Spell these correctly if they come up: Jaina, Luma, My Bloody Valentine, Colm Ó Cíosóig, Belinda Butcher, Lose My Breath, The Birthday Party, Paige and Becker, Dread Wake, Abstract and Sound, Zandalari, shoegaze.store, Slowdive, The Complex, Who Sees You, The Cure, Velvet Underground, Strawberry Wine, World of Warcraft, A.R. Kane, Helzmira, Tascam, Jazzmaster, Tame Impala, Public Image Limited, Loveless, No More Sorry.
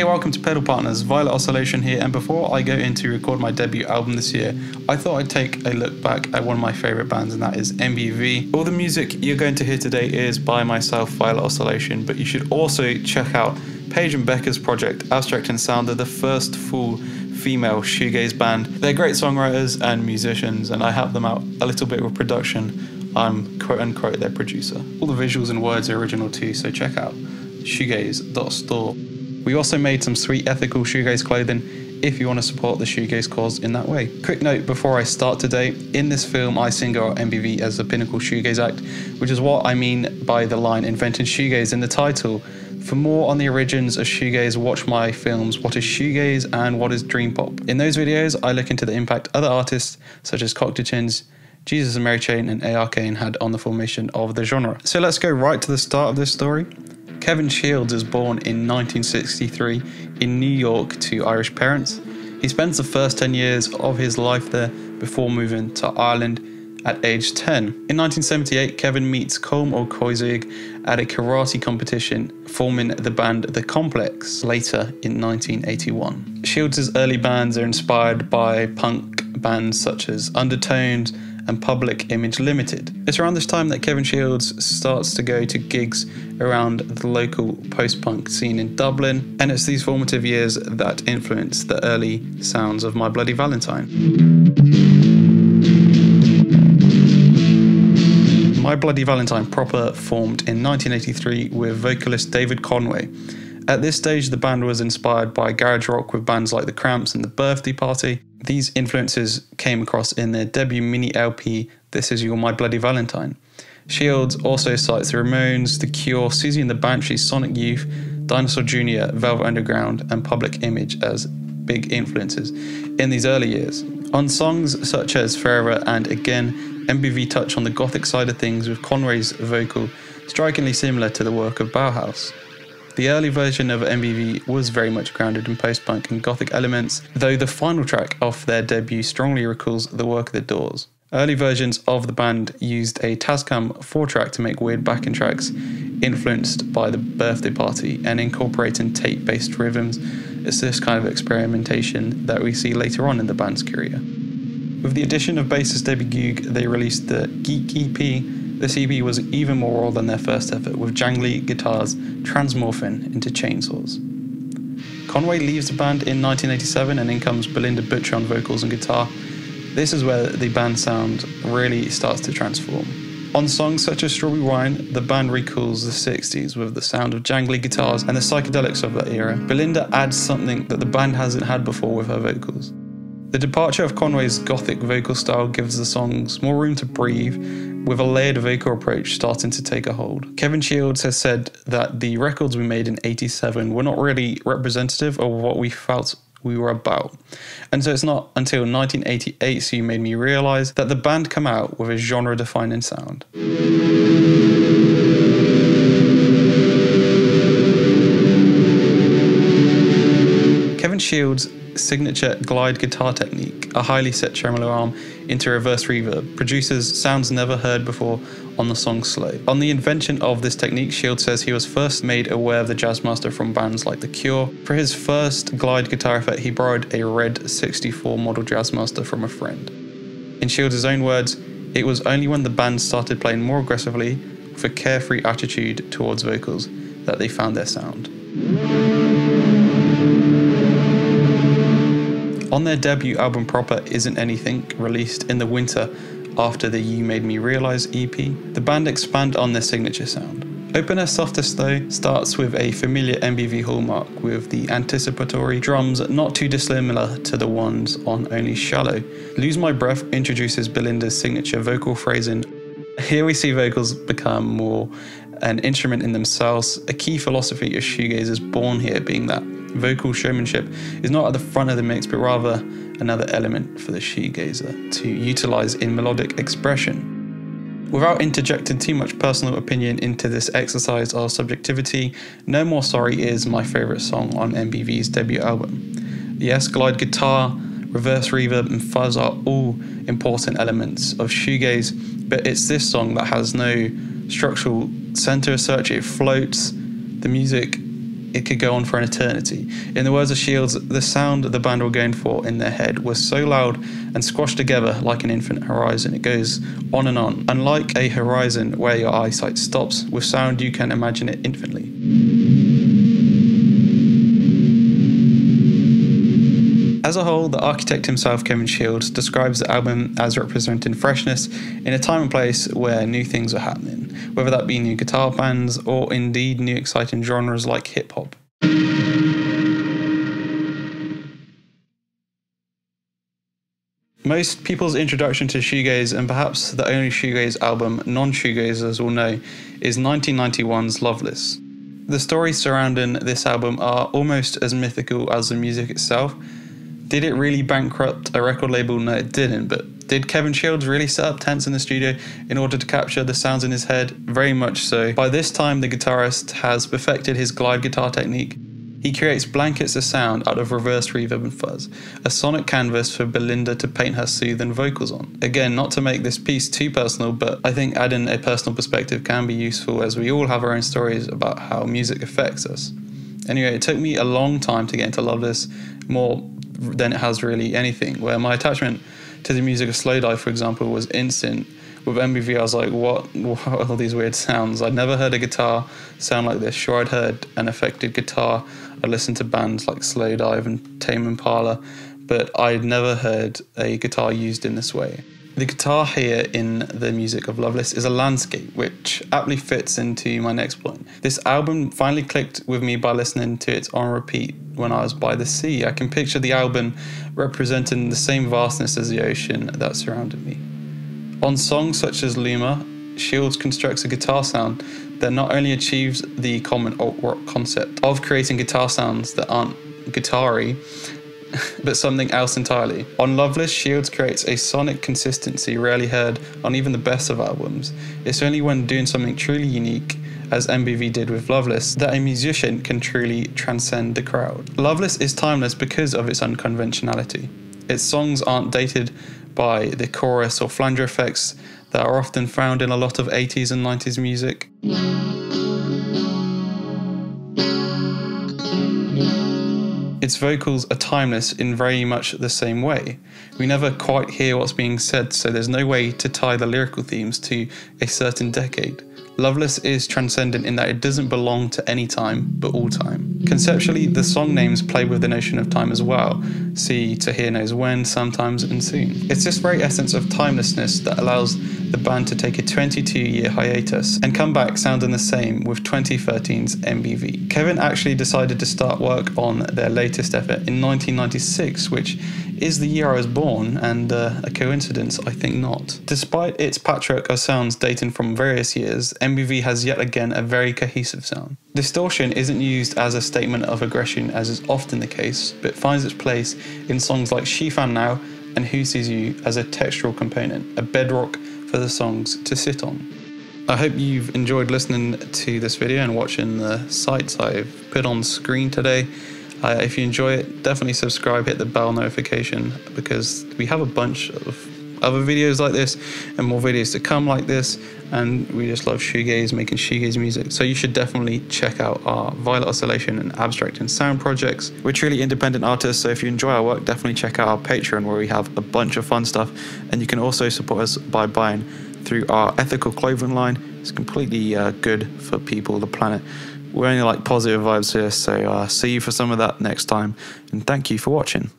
Hey, welcome to Pedal Partners, Violet Oscillation here, and before I go in to record my debut album this year, I thought I'd take a look back at one of my favourite bands, and that is MBV. All the music you're going to hear today is by myself, Violet Oscillation, but you should also check out Paige and Becker's project, Abstract and Sound. They're the first full female shoegaze band. They're great songwriters and musicians, and I help them out a little bit with production. I'm quote-unquote their producer. All the visuals and words are original too, so check out shoegaze.store. We also made some sweet ethical shoegaze clothing if you want to support the shoegaze cause in that way. Quick note before I start today, in this film I sing out MBV as the pinnacle shoegaze act, which is what I mean by the line inventing shoegaze in the title. For more on the origins of shoegaze, watch my films What is Shoegaze and What is Dream Pop. In those videos I look into the impact other artists such as Cocktail Twins, Jesus and Mary Chain and A.R. Kane had on the formation of the genre. So let's go right to the start of this story. Kevin Shields is born in 1963 in New York to Irish parents. He spends the first 10 years of his life there before moving to Ireland at age 10. In 1978, Kevin meets Colm Ó Cíosóig at a karate competition, forming the band The Complex later in 1981. Shields' early bands are inspired by punk bands such as Undertones and Public Image Limited. It's around this time that Kevin Shields starts to go to gigs around the local post-punk scene in Dublin, and it's these formative years that influence the early sounds of My Bloody Valentine. My Bloody Valentine proper formed in 1983 with vocalist David Conway. At this stage, the band was inspired by garage rock with bands like The Cramps and The Birthday Party. These influences came across in their debut mini LP, This Is Your My Bloody Valentine. Shields also cites The Ramones, The Cure, Siouxsie and the Banshees, Sonic Youth, Dinosaur Jr., Velvet Underground and Public Image as big influences in these early years. On songs such as Forever and Again, MBV touch on the gothic side of things with Conway's vocal strikingly similar to the work of Bauhaus. The early version of MBV was very much grounded in post-punk and gothic elements, though the final track off their debut strongly recalls the work of The Doors. Early versions of the band used a Tascam 4-track to make weird backing tracks influenced by The Birthday Party and incorporating tape-based rhythms. It's this kind of experimentation that we see later on in the band's career. With the addition of bassist Debbie Googe, they released the Geek EP. This EP was even more raw than their first effort, with jangly guitars transmorphing into chainsaws. Conway leaves the band in 1987 and in comes Belinda Butcher on vocals and guitar. This is where the band sound really starts to transform. On songs such as Strawberry Wine, the band recalls the 60s with the sound of jangly guitars and the psychedelics of that era. Belinda adds something that the band hasn't had before with her vocals. The departure of Conway's gothic vocal style gives the songs more room to breathe, with a layered vocal approach starting to take a hold. Kevin Shields has said that the records we made in '87 were not really representative of what we felt we were about. And so it's not until 1988's So You Made Me Realize that the band come out with a genre-defining sound. Kevin Shields' signature glide guitar technique, a highly set tremolo arm into reverse reverb, produces sounds never heard before on the song Slow. On the invention of this technique, Shields says he was first made aware of the Jazzmaster from bands like The Cure. For his first glide guitar effect, he borrowed a Red 64 model Jazzmaster from a friend. In Shields' own words, it was only when the band started playing more aggressively with a carefree attitude towards vocals that they found their sound. On their debut album proper, Isn't Anything, released in the winter after the You Made Me Realize EP, the band expand on their signature sound. Opener Softest though starts with a familiar MBV hallmark with the anticipatory drums not too dissimilar to the ones on Only Shallow. Lose My Breath introduces Belinda's signature vocal phrasing. Here we see vocals become more an instrument in themselves. A key philosophy of shoegaze is born here, being that vocal showmanship is not at the front of the mix, but rather another element for the shoegazer to utilise in melodic expression. Without interjecting too much personal opinion into this exercise of subjectivity, No More Sorry is my favourite song on MBV's debut album. Yes, glide guitar, reverse reverb and fuzz are all important elements of shoegaze, but it's this song that has no structural centre of search. It floats, the music it could go on for an eternity. In the words of Shields, the sound the band were going for in their head was so loud and squashed together like an infinite horizon. It goes on and on. Unlike a horizon where your eyesight stops, with sound you can imagine it infinitely. As a whole, the architect himself, Kevin Shields, describes the album as representing freshness in a time and place where new things are happening, whether that be new guitar bands or indeed new exciting genres like hip-hop. Most people's introduction to shoegaze, and perhaps the only shoegaze album non-shoegazers will know, is 1991's Loveless. The stories surrounding this album are almost as mythical as the music itself. Did it really bankrupt a record label? No, it didn't. But did Kevin Shields really set up tents in the studio in order to capture the sounds in his head? Very much so. By this time, the guitarist has perfected his glide guitar technique. He creates blankets of sound out of reverse reverb and fuzz, a sonic canvas for Belinda to paint her soothing vocals on. Again, not to make this piece too personal, but I think adding a personal perspective can be useful, as we all have our own stories about how music affects us. Anyway, it took me a long time to get into Loveless, more than it has really anything, where my attachment to the music of Slowdive, for example, was instant. With MBV, I was like, what are all these weird sounds? I'd never heard a guitar sound like this. Sure, I'd heard an affected guitar. I listened to bands like Slowdive and Tame Impala, but I'd never heard a guitar used in this way. The guitar here in the music of Loveless is a landscape, which aptly fits into my next point. This album finally clicked with me by listening to it on repeat when I was by the sea. I can picture the album representing the same vastness as the ocean that surrounded me. On songs such as Luma, Shields constructs a guitar sound that not only achieves the common alt-rock concept of creating guitar sounds that aren't guitar-y, but something else entirely. On Loveless, Shields creates a sonic consistency rarely heard on even the best of albums. It's only when doing something truly unique, as MBV did with Loveless, that a musician can truly transcend the crowd. Loveless is timeless because of its unconventionality. Its songs aren't dated by the chorus or flanger effects that are often found in a lot of 80s and 90s music. Its vocals are timeless in very much the same way. We never quite hear what's being said, so there's no way to tie the lyrical themes to a certain decade. Loveless is transcendent in that it doesn't belong to any time, but all time. Conceptually, the song names play with the notion of time as well. See, To Here Knows When, Sometimes, and Soon. It's this very essence of timelessness that allows the band to take a 22-year hiatus and come back sounding the same with 2013's MBV. Kevin actually decided to start work on their latest effort in 1996, which is the year I was born, and a coincidence, I think not. Despite its patchwork of sounds dating from various years, MBV has yet again a very cohesive sound. Distortion isn't used as a statement of aggression, as is often the case, but finds its place in songs like She Fan Now and Who Sees You as a textural component, a bedrock for the songs to sit on. I hope you've enjoyed listening to this video and watching the sites I've put on screen today. If you enjoy it, definitely subscribe, hit the bell notification, because we have a bunch of other videos like this and more videos to come like this, and we just love shoegaze, making shoegaze music. So you should definitely check out our Violet Oscillation and Abstract and Sound projects. We're truly independent artists, so if you enjoy our work, definitely check out our Patreon, where we have a bunch of fun stuff, and you can also support us by buying through our ethical clothing line. It's completely good for people, the planet. We're only like positive vibes here, so see you for some of that next time, and thank you for watching.